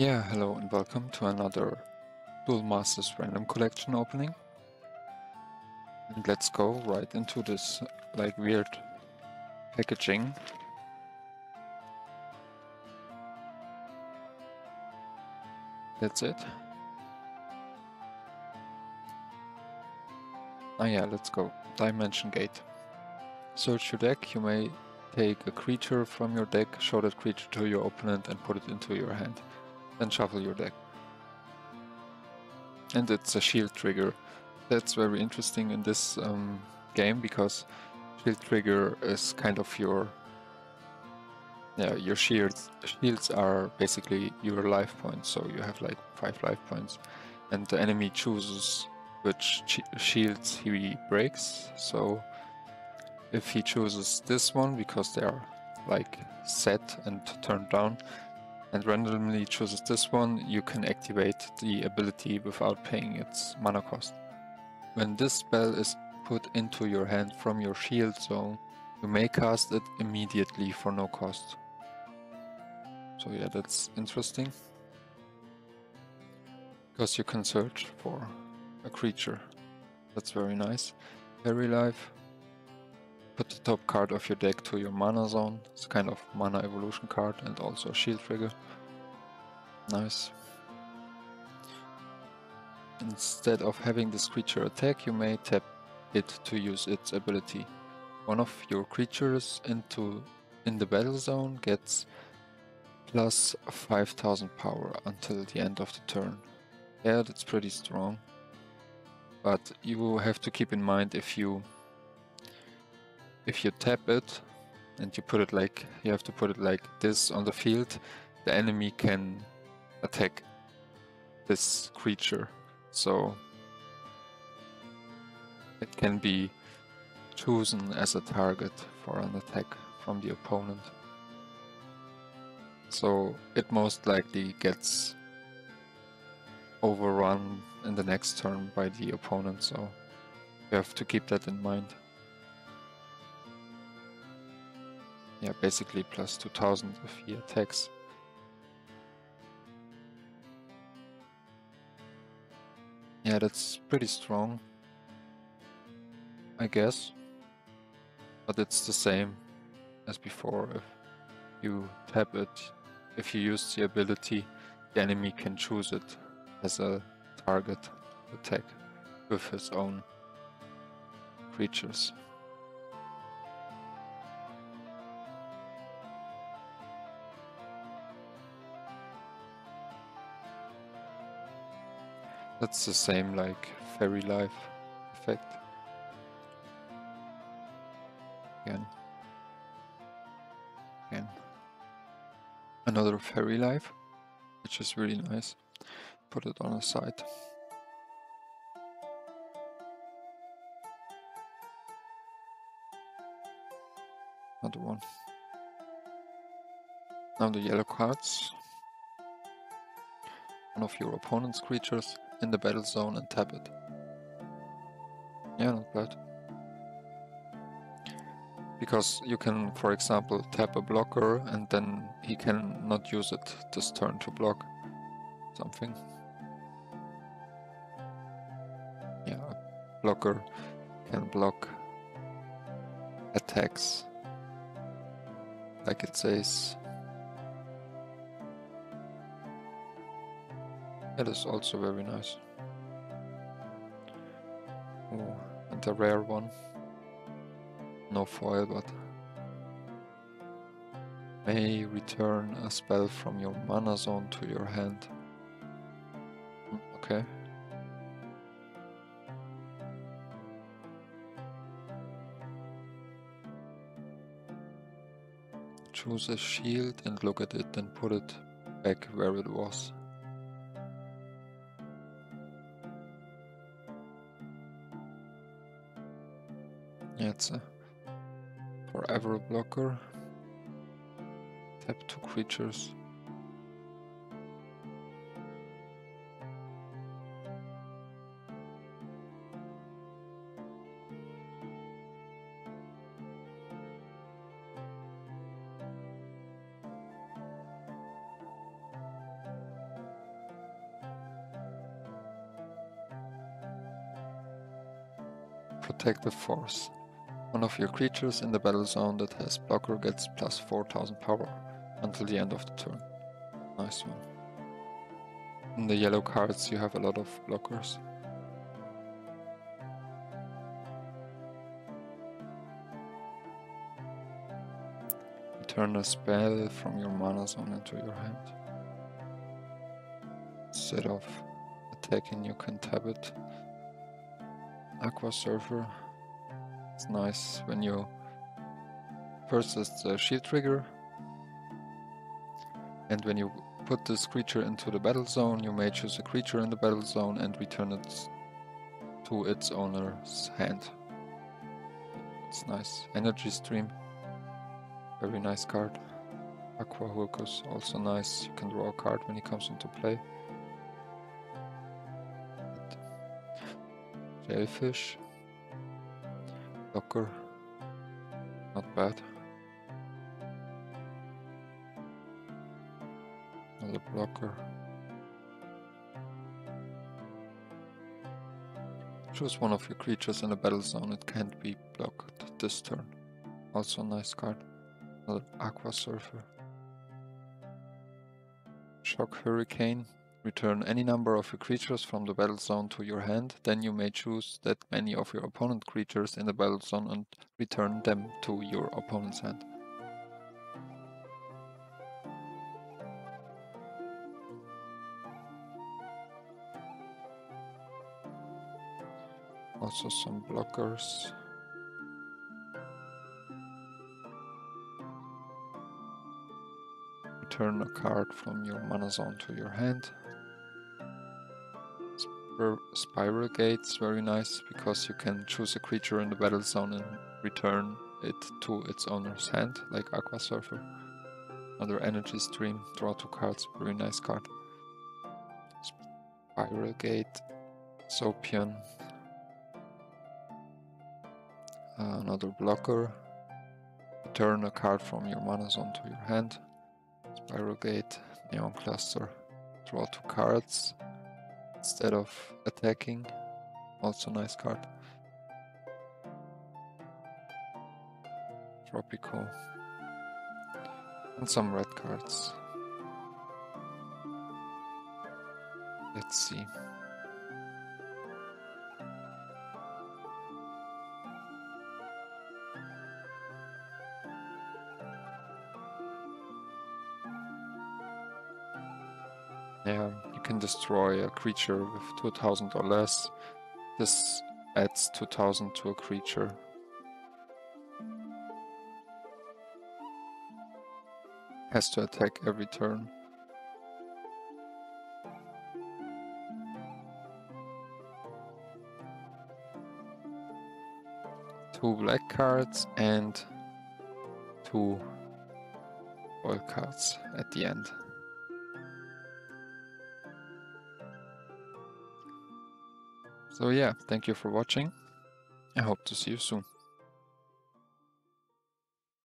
Yeah, hello and welcome to another Duel Masters random collection opening. And let's go right into this like weird packaging. That's it. Ah yeah, let's go. Dimension Gate. Search your deck, you may take a creature from your deck, show that creature to your opponent and put it into your hand. And shuffle your deck. And it's a shield trigger. That's very interesting in this game, because shield trigger is kind of your shields. Shields are basically your life points, so you have like 5 life points. And the enemy chooses which shields he breaks. So if he chooses this one, because they are like set and turned down, and randomly chooses this one, you can activate the ability without paying its mana cost. When this spell is put into your hand from your shield zone, you may cast it immediately for no cost. So yeah, that's interesting. Because you can search for a creature. That's very nice. Fairy Life. Put the top card of your deck to your mana zone. It's a kind of mana evolution card and also a shield trigger. Nice. Instead of having this creature attack, you may tap it to use its ability. One of your creatures in the battle zone gets plus 5000 power until the end of the turn. Yeah, that's pretty strong. But you have to keep in mind, if you tap it and you put it like, you have to put it like this on the field, the enemy can attack this creature. So it can be chosen as a target for an attack from the opponent. So it most likely gets overrun in the next turn by the opponent, so you have to keep that in mind. Yeah, basically plus 2000 if he attacks. Yeah, that's pretty strong, I guess. But it's the same as before. If you tap it, if you use the ability, the enemy can choose it as a target attack with his own creatures. That's the same like Fairy Life effect. Again. Another Fairy Life, which is really nice. Put it on the side. Another one. Now the yellow cards. One of your opponent's creatures in the battle zone and tap it. Yeah, not bad. Because you can, for example, tap a blocker and then he can not use it this turn to block something. Yeah, a blocker can block attacks, like it says. That is also very nice. Oh, and a rare one. No foil, but may return a spell from your mana zone to your hand. Okay. Choose a shield and look at it, then put it back where it was. It's a forever blocker. Tap 2 creatures. protect with force. One of your creatures in the battle zone that has blocker gets plus 4000 power until the end of the turn. Nice one. In the yellow cards you have a lot of blockers. Turn a spell from your mana zone into your hand. Instead of attacking you can tap it. Aqua Surfer. It's nice when you first it's the shield trigger, and when you put this creature into the battle zone you may choose a creature in the battle zone and return it to its owner's hand. It's nice. Energy Stream. Very nice card. Aqua Hulkus, also nice. You can draw a card when he comes into play. Jellyfish. Blocker. Not bad. Another blocker. Choose one of your creatures in the battle zone. It can't be blocked this turn. Also nice card. Aqua Surfer. Shock Hurricane. Return any number of your creatures from the battle zone to your hand, then you may choose that many of your opponent creatures in the battle zone and return them to your opponent's hand. Also some blockers. Turn a card from your mana zone to your hand. Spiral Gate is very nice because you can choose a creature in the battle zone and return it to its owner's hand, like Aqua Surfer. Another Energy Stream, draw two cards, very nice card. Spiral Gate, Sopian. Another blocker. Turn a card from your mana zone to your hand. Spiral Gate, Neon Cluster, draw two cards instead of attacking, also nice card. Tropico, and some red cards. Let's see. Yeah, you can destroy a creature with 2000 or less. This adds 2000 to a creature. Has to attack every turn. Two black cards and two foil cards at the end. So yeah, thank you for watching. I hope to see you soon.